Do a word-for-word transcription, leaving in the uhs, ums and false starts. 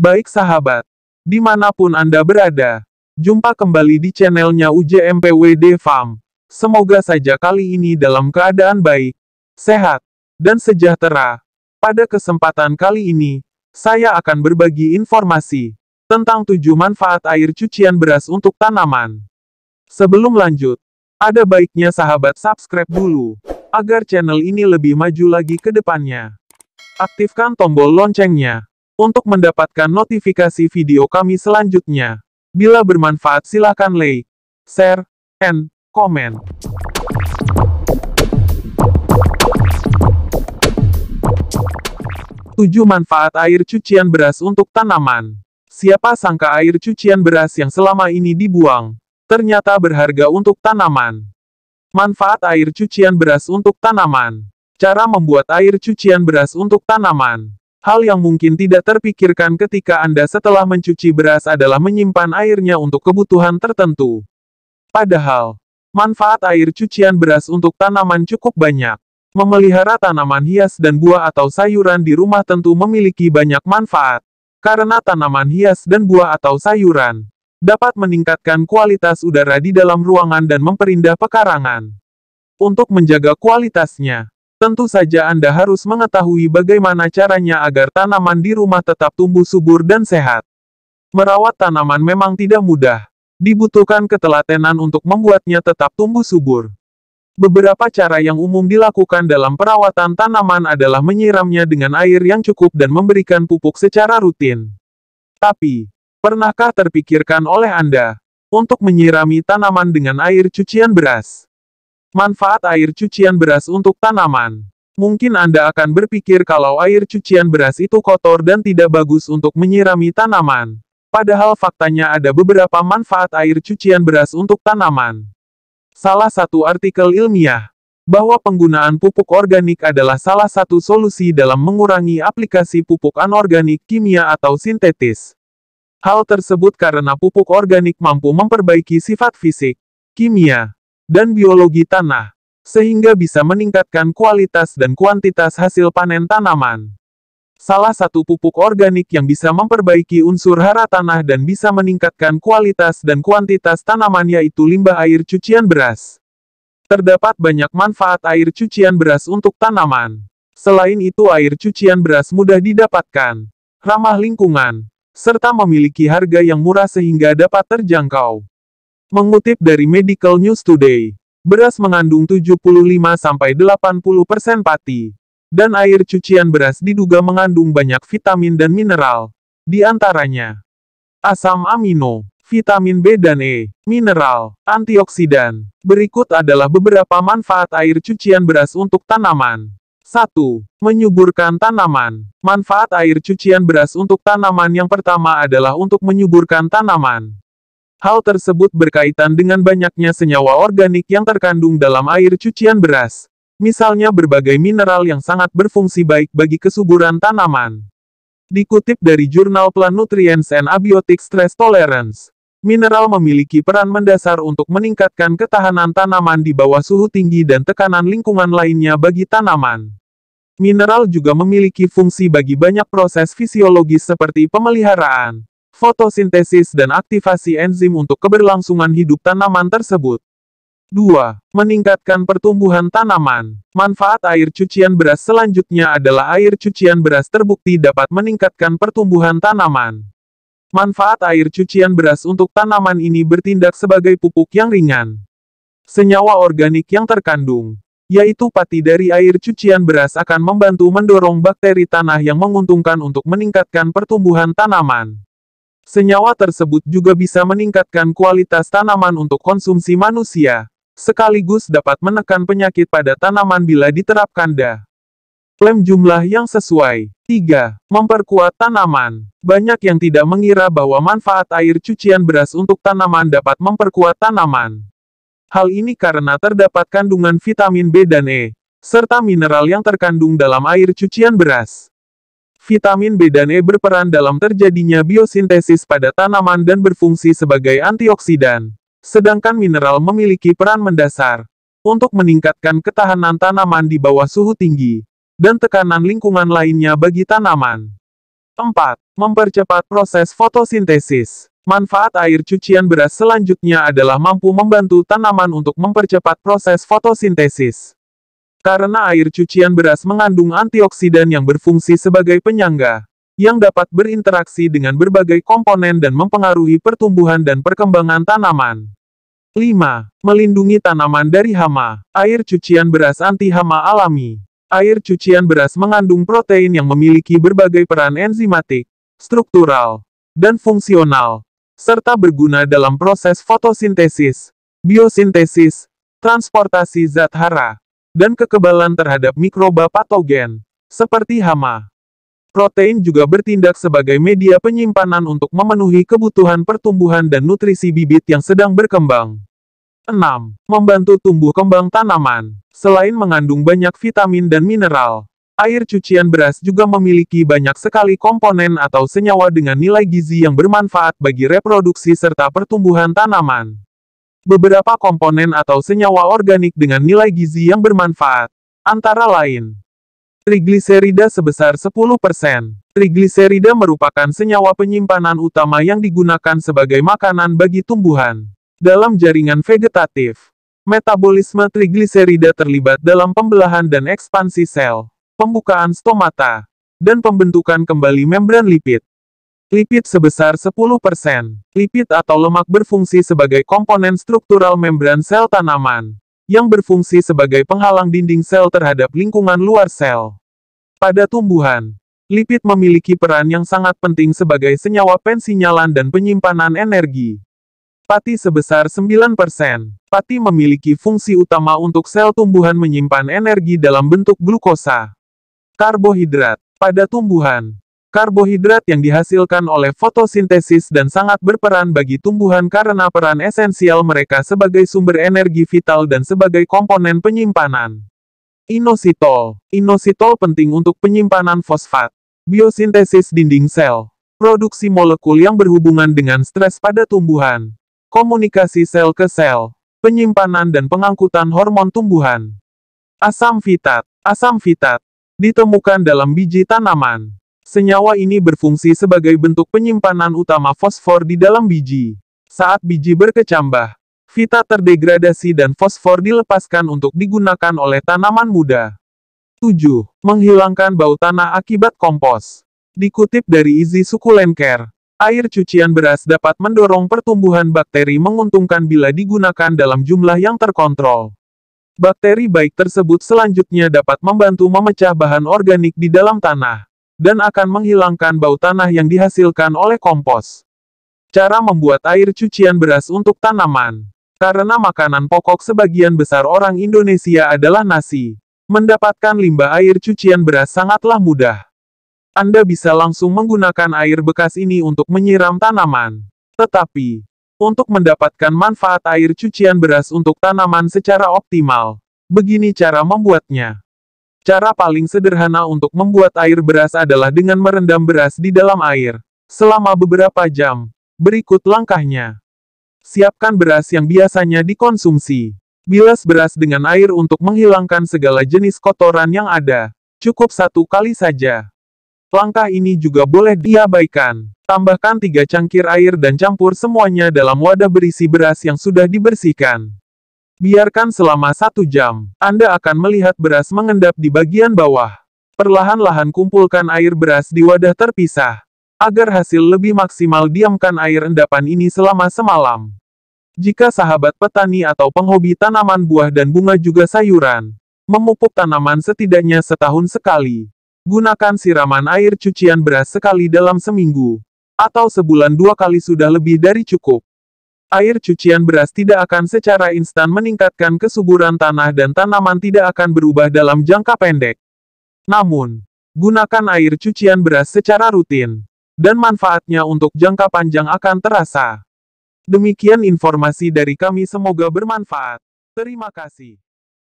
Baik sahabat, dimanapun Anda berada, jumpa kembali di channelnya U J M P W D Farm. Semoga saja kali ini dalam keadaan baik, sehat, dan sejahtera. Pada kesempatan kali ini, saya akan berbagi informasi tentang tujuh manfaat air cucian beras untuk tanaman. Sebelum lanjut, ada baiknya sahabat subscribe dulu, agar channel ini lebih maju lagi ke depannya. Aktifkan tombol loncengnya untuk mendapatkan notifikasi video kami selanjutnya. Bila bermanfaat silakan like, share, and comment. tujuh manfaat air cucian beras untuk tanaman. Siapa sangka air cucian beras yang selama ini dibuang ternyata berharga untuk tanaman. Manfaat air cucian beras untuk tanaman. Cara membuat air cucian beras untuk tanaman. Hal yang mungkin tidak terpikirkan ketika Anda setelah mencuci beras adalah menyimpan airnya untuk kebutuhan tertentu. Padahal, manfaat air cucian beras untuk tanaman cukup banyak. Memelihara tanaman hias dan buah atau sayuran di rumah tentu memiliki banyak manfaat. Karena tanaman hias dan buah atau sayuran dapat meningkatkan kualitas udara di dalam ruangan dan memperindah pekarangan. Untuk menjaga kualitasnya, tentu saja Anda harus mengetahui bagaimana caranya agar tanaman di rumah tetap tumbuh subur dan sehat. Merawat tanaman memang tidak mudah. Dibutuhkan ketelatenan untuk membuatnya tetap tumbuh subur. Beberapa cara yang umum dilakukan dalam perawatan tanaman adalah menyiramnya dengan air yang cukup dan memberikan pupuk secara rutin. Tapi, pernahkah terpikirkan oleh Anda untuk menyirami tanaman dengan air cucian beras? Manfaat air cucian beras untuk tanaman. Mungkin Anda akan berpikir kalau air cucian beras itu kotor dan tidak bagus untuk menyirami tanaman. Padahal faktanya ada beberapa manfaat air cucian beras untuk tanaman. Salah satu artikel ilmiah, bahwa penggunaan pupuk organik adalah salah satu solusi dalam mengurangi aplikasi pupuk anorganik, kimia atau sintetis. Hal tersebut karena pupuk organik mampu memperbaiki sifat fisik, kimia, dan biologi tanah, sehingga bisa meningkatkan kualitas dan kuantitas hasil panen tanaman. Salah satu pupuk organik yang bisa memperbaiki unsur hara tanah dan bisa meningkatkan kualitas dan kuantitas tanaman yaitu limbah air cucian beras. Terdapat banyak manfaat air cucian beras untuk tanaman. Selain itu, air cucian beras mudah didapatkan, ramah lingkungan, serta memiliki harga yang murah sehingga dapat terjangkau. Mengutip dari Medical News Today, beras mengandung tujuh puluh lima sampai delapan puluh persen pati, dan air cucian beras diduga mengandung banyak vitamin dan mineral, di antaranya asam amino, vitamin B dan E, mineral, antioksidan. Berikut adalah beberapa manfaat air cucian beras untuk tanaman. satu. Menyuburkan tanaman. Manfaat air cucian beras untuk tanaman yang pertama adalah untuk menyuburkan tanaman. Hal tersebut berkaitan dengan banyaknya senyawa organik yang terkandung dalam air cucian beras. Misalnya berbagai mineral yang sangat berfungsi baik bagi kesuburan tanaman. Dikutip dari jurnal Plant Nutrients and Abiotic Stress Tolerance, mineral memiliki peran mendasar untuk meningkatkan ketahanan tanaman di bawah suhu tinggi dan tekanan lingkungan lainnya bagi tanaman. Mineral juga memiliki fungsi bagi banyak proses fisiologis seperti pemeliharaan, fotosintesis dan aktivasi enzim untuk keberlangsungan hidup tanaman tersebut. dua. Meningkatkan pertumbuhan tanaman. Manfaat air cucian beras selanjutnya adalah air cucian beras terbukti dapat meningkatkan pertumbuhan tanaman. Manfaat air cucian beras untuk tanaman ini bertindak sebagai pupuk yang ringan. Senyawa organik yang terkandung, yaitu pati dari air cucian beras akan membantu mendorong bakteri tanah yang menguntungkan untuk meningkatkan pertumbuhan tanaman. Senyawa tersebut juga bisa meningkatkan kualitas tanaman untuk konsumsi manusia, sekaligus dapat menekan penyakit pada tanaman bila diterapkan dalam jumlah yang sesuai. tiga. Memperkuat tanaman. Banyak yang tidak mengira bahwa manfaat air cucian beras untuk tanaman dapat memperkuat tanaman. Hal ini karena terdapat kandungan vitamin B dan E, serta mineral yang terkandung dalam air cucian beras. Vitamin B dan E berperan dalam terjadinya biosintesis pada tanaman dan berfungsi sebagai antioksidan. Sedangkan mineral memiliki peran mendasar untuk meningkatkan ketahanan tanaman di bawah suhu tinggi dan tekanan lingkungan lainnya bagi tanaman. empat. empat. Mempercepat proses fotosintesis. Manfaat air cucian beras selanjutnya adalah mampu membantu tanaman untuk mempercepat proses fotosintesis. Karena air cucian beras mengandung antioksidan yang berfungsi sebagai penyangga, yang dapat berinteraksi dengan berbagai komponen dan mempengaruhi pertumbuhan dan perkembangan tanaman. lima. Melindungi tanaman dari hama. Air cucian beras anti-hama alami. Air cucian beras mengandung protein yang memiliki berbagai peran enzimatik, struktural, dan fungsional, serta berguna dalam proses fotosintesis, biosintesis, transportasi zat hara, dan kekebalan terhadap mikroba patogen, seperti hama. Protein juga bertindak sebagai media penyimpanan untuk memenuhi kebutuhan pertumbuhan dan nutrisi bibit yang sedang berkembang. enam. Membantu tumbuh kembang tanaman. Selain mengandung banyak vitamin dan mineral, air cucian beras juga memiliki banyak sekali komponen atau senyawa dengan nilai gizi yang bermanfaat bagi reproduksi serta pertumbuhan tanaman. Beberapa komponen atau senyawa organik dengan nilai gizi yang bermanfaat, antara lain, trigliserida sebesar sepuluh persen. Trigliserida merupakan senyawa penyimpanan utama yang digunakan sebagai makanan bagi tumbuhan. Dalam jaringan vegetatif, metabolisme trigliserida terlibat dalam pembelahan dan ekspansi sel, pembukaan stomata, dan pembentukan kembali membran lipid. Lipid sebesar sepuluh persen. Lipid atau lemak berfungsi sebagai komponen struktural membran sel tanaman, yang berfungsi sebagai penghalang dinding sel terhadap lingkungan luar sel. Pada tumbuhan, lipid memiliki peran yang sangat penting sebagai senyawa pensinyalan dan penyimpanan energi. Pati sebesar sembilan persen. Pati memiliki fungsi utama untuk sel tumbuhan menyimpan energi dalam bentuk glukosa. Karbohidrat. Pada tumbuhan, karbohidrat yang dihasilkan oleh fotosintesis dan sangat berperan bagi tumbuhan karena peran esensial mereka sebagai sumber energi vital dan sebagai komponen penyimpanan. Inositol. Inositol penting untuk penyimpanan fosfat, biosintesis dinding sel, produksi molekul yang berhubungan dengan stres pada tumbuhan, komunikasi sel ke sel, penyimpanan dan pengangkutan hormon tumbuhan. Asam fitat. Asam fitat ditemukan dalam biji tanaman. Senyawa ini berfungsi sebagai bentuk penyimpanan utama fosfor di dalam biji. Saat biji berkecambah, fitat terdegradasi dan fosfor dilepaskan untuk digunakan oleh tanaman muda. tujuh. Menghilangkan bau tanah akibat kompos. Dikutip dari Easy Succulent Care, air cucian beras dapat mendorong pertumbuhan bakteri menguntungkan bila digunakan dalam jumlah yang terkontrol. Bakteri baik tersebut selanjutnya dapat membantu memecah bahan organik di dalam tanah, dan akan menghilangkan bau tanah yang dihasilkan oleh kompos. Cara membuat air cucian beras untuk tanaman. Karena makanan pokok sebagian besar orang Indonesia adalah nasi, mendapatkan limbah air cucian beras sangatlah mudah. Anda bisa langsung menggunakan air bekas ini untuk menyiram tanaman. Tetapi, untuk mendapatkan manfaat air cucian beras untuk tanaman secara optimal, begini cara membuatnya. Cara paling sederhana untuk membuat air beras adalah dengan merendam beras di dalam air selama beberapa jam. Berikut langkahnya. Siapkan beras yang biasanya dikonsumsi. Bilas beras dengan air untuk menghilangkan segala jenis kotoran yang ada. Cukup satu kali saja. Langkah ini juga boleh diabaikan. Tambahkan tiga cangkir air dan campur semuanya dalam wadah berisi beras yang sudah dibersihkan. Biarkan selama satu jam. Anda akan melihat beras mengendap di bagian bawah. Perlahan-lahan kumpulkan air beras di wadah terpisah. Agar hasil lebih maksimal, diamkan air endapan ini selama semalam. Jika sahabat petani atau penghobi tanaman buah dan bunga juga sayuran, memupuk tanaman setidaknya setahun sekali. Gunakan siraman air cucian beras sekali dalam seminggu, atau sebulan dua kali sudah lebih dari cukup. Air cucian beras tidak akan secara instan meningkatkan kesuburan tanah dan tanaman tidak akan berubah dalam jangka pendek. Namun, gunakan air cucian beras secara rutin, dan manfaatnya untuk jangka panjang akan terasa. Demikian informasi dari kami, semoga bermanfaat. Terima kasih.